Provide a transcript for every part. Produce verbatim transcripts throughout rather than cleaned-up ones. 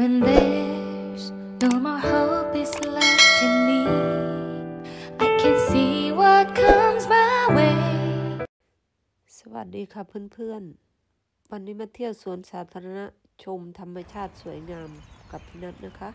When there's no more hope is left in me, I can see what comes my way. สวัสดีค่ะเพื่อนๆ วันนี้มาเที่ยวสวนสาธารณะชมธรรมชาติสวยงามกับพี่นัทนะคะ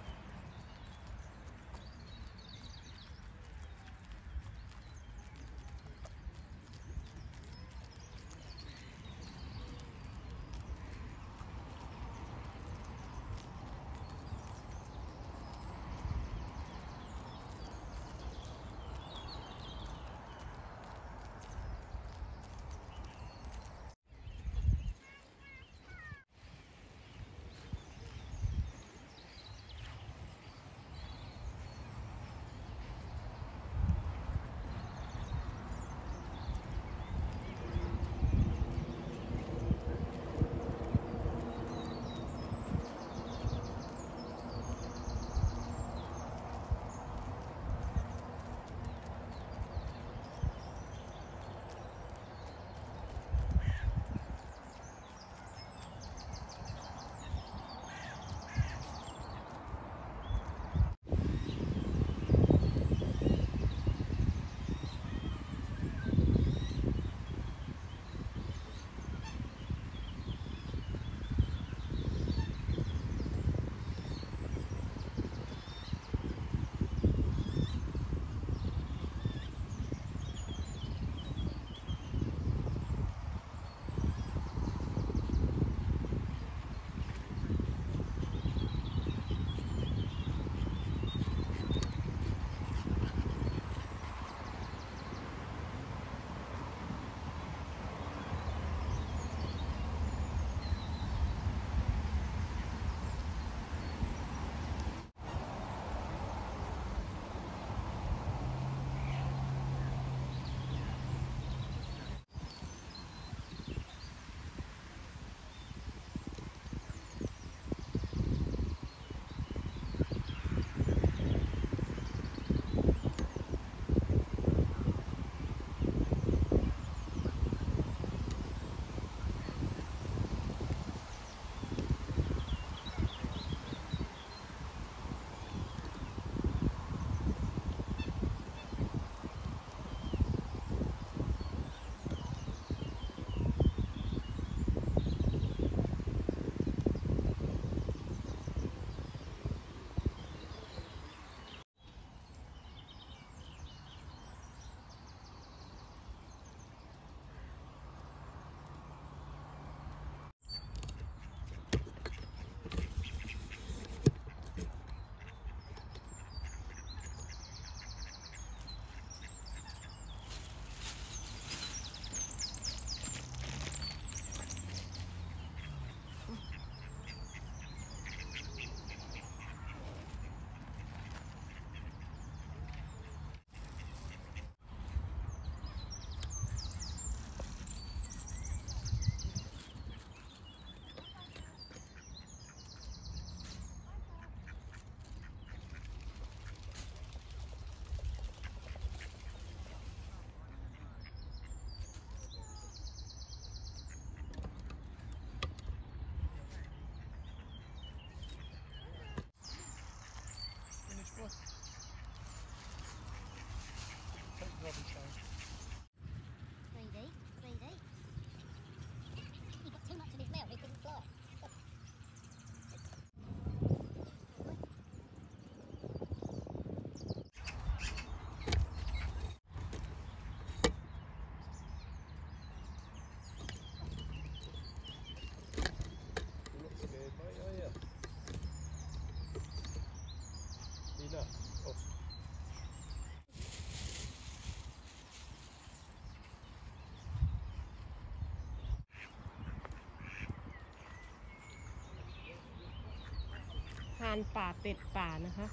ห่านป่าเป็ดป่านะคะ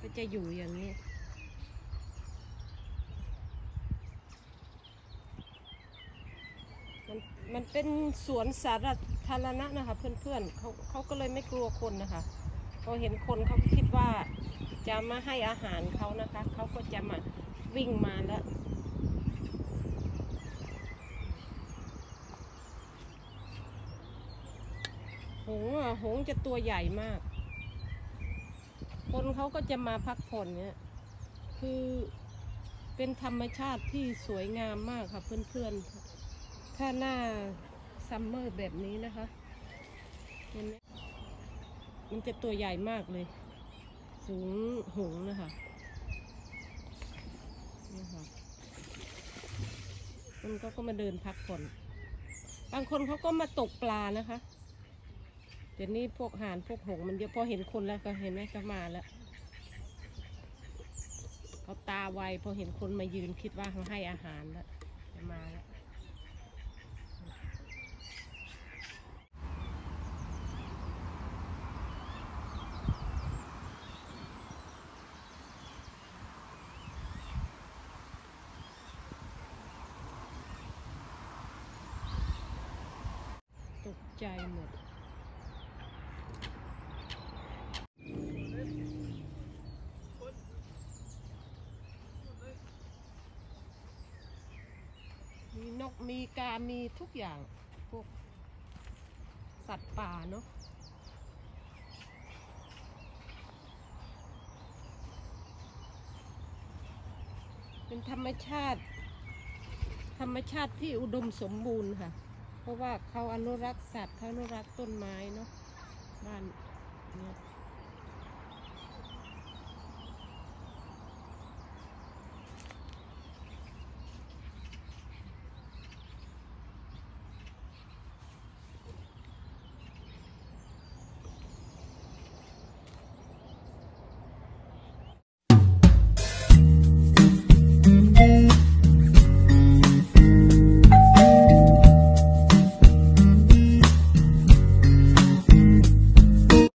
ก็จะอยู่อย่างนี้มันมันเป็นสวนสาธารณะนะคะเพื่อนๆเขาเขาก็เลยไม่กลัวคนนะคะพอเห็นคนเขาคิดว่าจะมาให้อาหารเขานะคะเขาก็จะมาวิ่งมาแล้วหงส์หงส์จะตัวใหญ่มาก คนเขาก็จะมาพักผ่อนเนี่ยคือเป็นธรรมชาติที่สวยงามมากค่ะเพื่อนๆถ้าหน้าซัมเมอร์แบบนี้นะคะมันมันจะตัวใหญ่มากเลยสูงหงนะคะนี่ค่ะมันก็ก็มาเดินพักผ่อนบางคนเขาก็มาตกปลานะคะเดี๋ยวนี้พวกห่านพวกหงมันเยอะพอเห็นคนแล้วก็เห็นไหมก็มาแล้วเขาตาไวพอเห็นคนมายืนคิดว่าเขาให้อาหารแล้วจะมาแล้วตกใจหมดมีนกมีกามีทุกอย่างพวกสัตว์ป่าเนาะเป็นธรรมชาติธรรมชาติที่อุดมสมบูรณ์ค่ะเพราะว่าเขาอนุรักษ์สัตว์เขาอนุรักษ์ต้นไม้เนาะบ้านเนี่ย